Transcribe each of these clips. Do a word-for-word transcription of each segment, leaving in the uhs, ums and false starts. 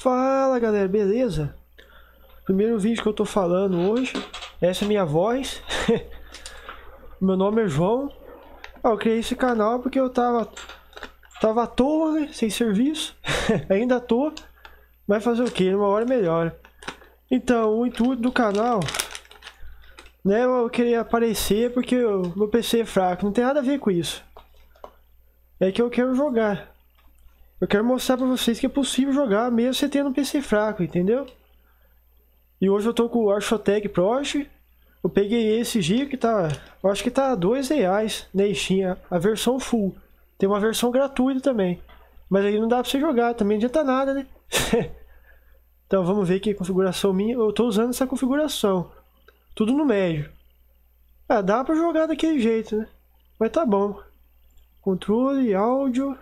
Fala galera, beleza? Primeiro vídeo que eu tô falando hoje, essa é minha voz. Meu nome é João. Ah, eu criei esse canal porque eu tava tava à toa, né? Sem serviço. Ainda tô, mas fazer o que? Uma hora melhora. Então, o intuito do canal, né? Eu queria aparecer porque eu, meu P C é fraco, não tem nada a ver com isso. É que eu quero jogar. Eu quero mostrar pra vocês que é possível jogar mesmo você tendo um P C fraco, entendeu? E hoje eu tô com o Archotek Project. Eu peguei esse giro que tá... Eu acho que tá dois reais na Steam, a versão full. Tem uma versão gratuita também. Mas aí não dá pra você jogar, também não adianta nada, né? Então vamos ver aqui a configuração minha. Eu tô usando essa configuração. Tudo no médio. Ah, dá pra jogar daquele jeito, né? Mas tá bom. Controle, áudio...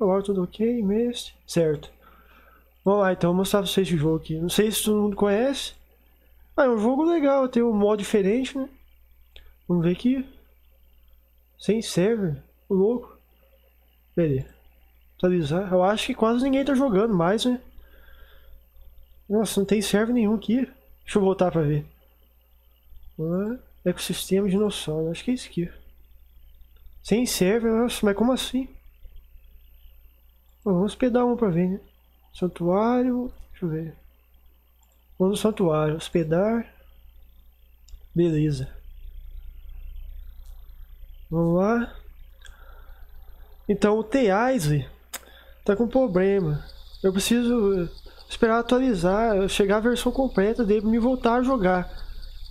Agora tudo ok, mestre. Certo. Vamos lá, então. Vou mostrar pra vocês esse jogo aqui. Não sei se todo mundo conhece. Ah, é um jogo legal. Tem um modo diferente, né? Vamos ver aqui. Sem server. O louco. Peraí. Atualizar. Eu acho que quase ninguém tá jogando mais, né? Nossa, não tem server nenhum aqui. Deixa eu voltar pra ver. Ah, ecossistema de dinossauro. Acho que é isso aqui. Sem server. Nossa, mas como assim? Vamos hospedar um para ver, né? Santuário, deixa eu ver. Vou no santuário, hospedar. Beleza. Vamos lá. Então o T-Bash tá com problema. Eu preciso esperar atualizar, chegar a versão completa dele para me voltar a jogar.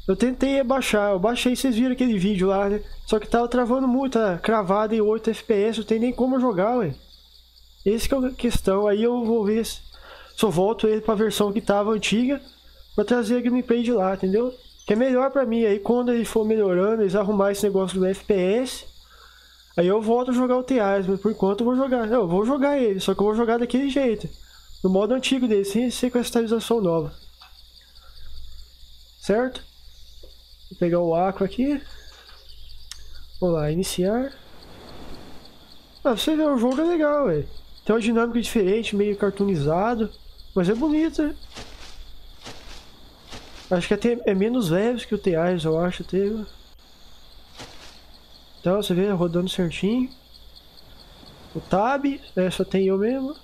Eu tentei baixar, eu baixei, vocês viram aquele vídeo lá, né? Só que tava travando muito, tá cravado em oito F P S, não tem nem como jogar, ué. Esse que é a questão, aí eu vou ver se eu volto ele para a versão que tava antiga para trazer a gameplay de lá, entendeu? Que é melhor para mim, aí quando ele for melhorando, eles arrumar esse negócio do F P S, aí eu volto a jogar o T-Bash, mas por enquanto eu vou jogar, não, eu vou jogar ele, só que eu vou jogar daquele jeito, no modo antigo dele, sem ser com essa atualização nova. Certo? Vou pegar o Aqua aqui, vamos lá, iniciar. Ah, você vê, o jogo é legal, velho. Tem uma dinâmica diferente, meio cartoonizado, mas é bonito, né? Acho que até é menos leve que o T-Bash, eu acho, até. Então, você vê, rodando certinho. O Tab, né, só tem eu mesmo.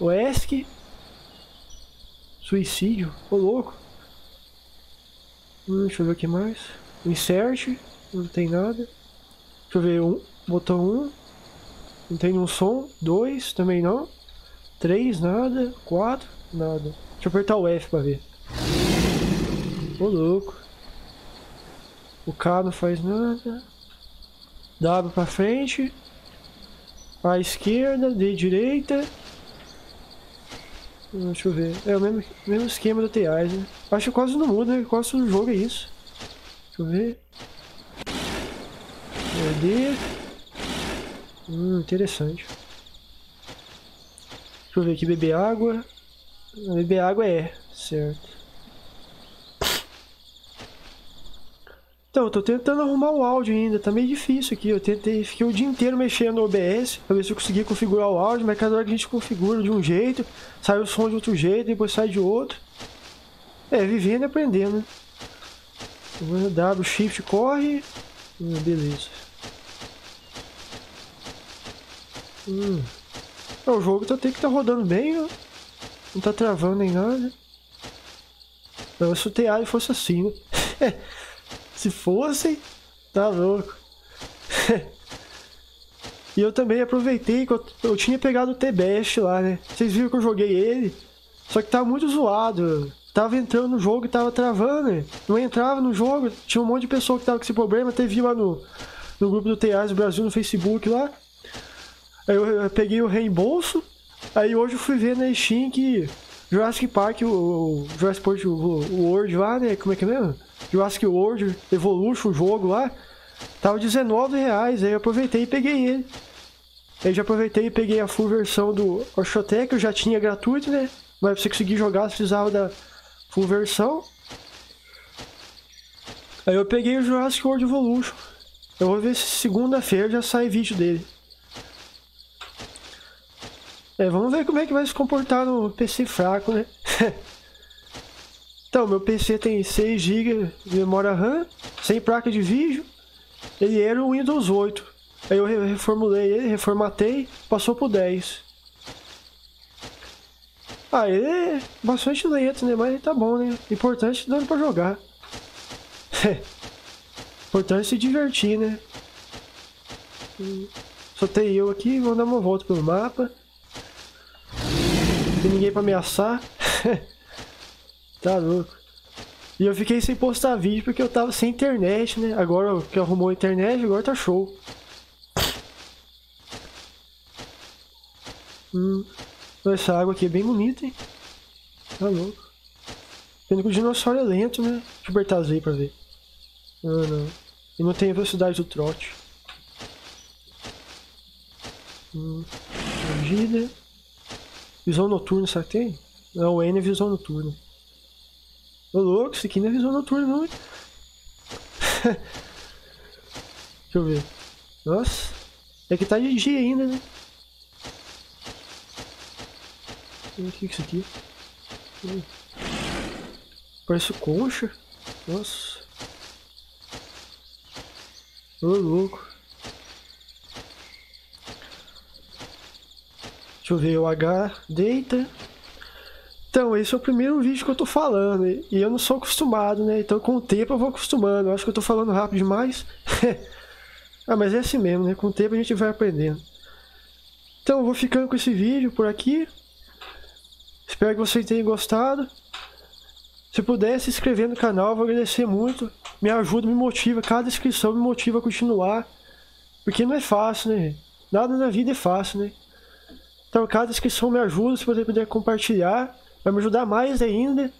O E S C. Suicídio, ô louco. Hum, deixa eu ver o que mais. Insert, não tem nada. Deixa eu ver, um, botão um. Não tem nenhum som. Dois, também não. Três, nada. Quatro, nada. Deixa eu apertar o F pra ver. Ô louco. O K não faz nada. W pra frente. A esquerda, D direita. Deixa eu ver. É o mesmo, mesmo esquema do T-Bash, né? Acho que quase não muda, né? Quase todo jogo é isso. Deixa eu ver. É D. Hum, interessante. Deixa eu ver aqui, beber água. Beber água é, certo. Então, eu tô tentando arrumar o áudio ainda, tá meio difícil aqui. Eu tentei, fiquei o dia inteiro mexendo no O B S pra ver se eu conseguia configurar o áudio, mas cada hora que a gente configura de um jeito, sai o som de outro jeito, depois sai de outro. É, vivendo e aprendendo, né? W, Shift, corre. Hum, beleza. Hum. É, o jogo tá, tem que estar tá rodando bem, né? Não tá travando nem nada. Não, se o T-Bash fosse assim, né? Se fosse, tá louco. E eu também aproveitei que eu, eu tinha pegado o T-Bash lá, né? Vocês viram que eu joguei ele, só que tava muito zoado. Tava entrando no jogo e tava travando, né? Não entrava no jogo, tinha um monte de pessoa que tava com esse problema. Até vi lá no, no grupo do T-Bash Brasil no Facebook lá. Aí eu peguei o reembolso, aí hoje eu fui ver na Steam que Jurassic Park, o, o Jurassic World, o World lá, né, como é que é mesmo? Jurassic World Evolution, o jogo lá, tava dezenove reais, aí eu aproveitei e peguei ele. Aí já aproveitei e peguei a full versão do Archotek, que eu já tinha gratuito, né, mas pra você conseguir jogar, você precisava da full versão. Aí eu peguei o Jurassic World Evolution, eu vou ver se segunda-feira já sai vídeo dele. É, vamos ver como é que vai se comportar no P C fraco, né? Então, meu P C tem seis gigas de memória RAM, sem placa de vídeo. Ele era o Windows oito. Aí eu reformulei ele, reformatei, passou pro dez. Ah, ele é bastante lento, né? Mas tá bom, né? Importante dando pra jogar. Importante se divertir, né? Só tem eu aqui, vou dar uma volta pelo mapa. Tem ninguém pra ameaçar. Tá louco. E eu fiquei sem postar vídeo porque eu tava sem internet, né? Agora que arrumou a internet, agora tá show. Hum. Essa água aqui é bem bonita, hein? Tá louco. Pena que o dinossauro é lento, né? Deixa eu apertar Z pra ver. Não, não. E não tem a velocidade do trote. Hum. Vida. Visão noturna, será que tem? Não, o N é visão noturna. Ô louco, isso aqui não é visão noturna não, hein? Deixa eu ver. Nossa, é que tá de dia ainda, né? O que é isso aqui? Parece concha. Nossa. Ô louco. Deixa eu ver o H, deita. Então, esse é o primeiro vídeo que eu tô falando, e eu não sou acostumado, né? Então, com o tempo eu vou acostumando. Eu acho que eu tô falando rápido demais. Ah, mas é assim mesmo, né? Com o tempo a gente vai aprendendo. Então, eu vou ficando com esse vídeo por aqui. Espero que vocês tenham gostado. Se puder se inscrever no canal, eu vou agradecer muito. Me ajuda, me motiva. Cada inscrição me motiva a continuar. Porque não é fácil, né? Nada na vida é fácil, né? Então, cada inscrição me ajuda, se você puder compartilhar, vai me ajudar mais ainda.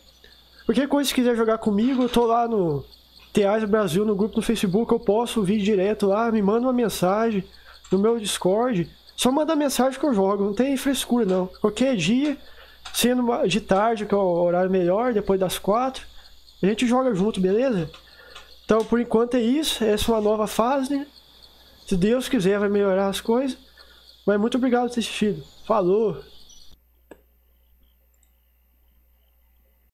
Qualquer coisa que quiser jogar comigo, eu tô lá no T A Brasil, no grupo no Facebook, eu posto o vídeo direto lá, me manda uma mensagem no meu Discord. Só mandar mensagem que eu jogo, não tem frescura não. Qualquer dia, sendo de tarde, que é o horário melhor, depois das quatro, a gente joga junto, beleza? Então, por enquanto é isso, essa é uma nova fase, né? Se Deus quiser, vai melhorar as coisas. Mas muito obrigado por ter assistido. Falou!